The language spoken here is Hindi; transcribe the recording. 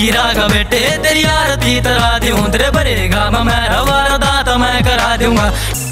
की राग बेटे तेरी आरती तरा दूं तेरे भरेगा मैं वारदात मैं करा दूंगा।